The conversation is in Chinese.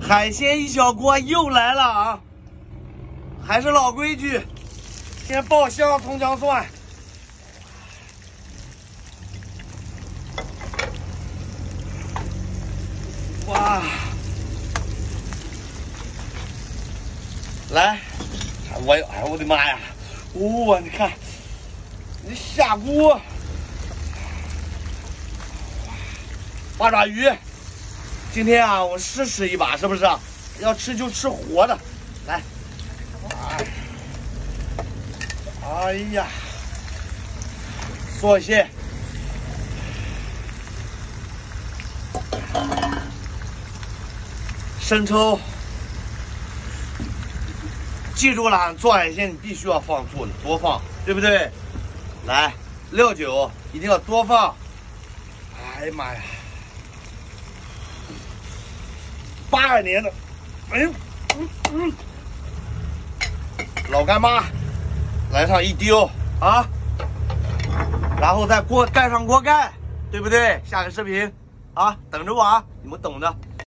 海鲜一小锅又来了啊！还是老规矩，先爆香葱姜蒜，哇！来，哎，我的妈呀！哇，你看，你下锅，八爪鱼。 今天啊，我试吃一把，是不是？要吃就吃活的，来。哎呀，螃蟹，生抽。记住了，做海鲜你必须要放醋，多放，对不对？来，料酒一定要多放。哎呀妈呀！ 82年的，哎呦，老干妈，来上一丢啊，然后再锅盖上锅盖，对不对？下个视频啊，等着我啊，你们懂的。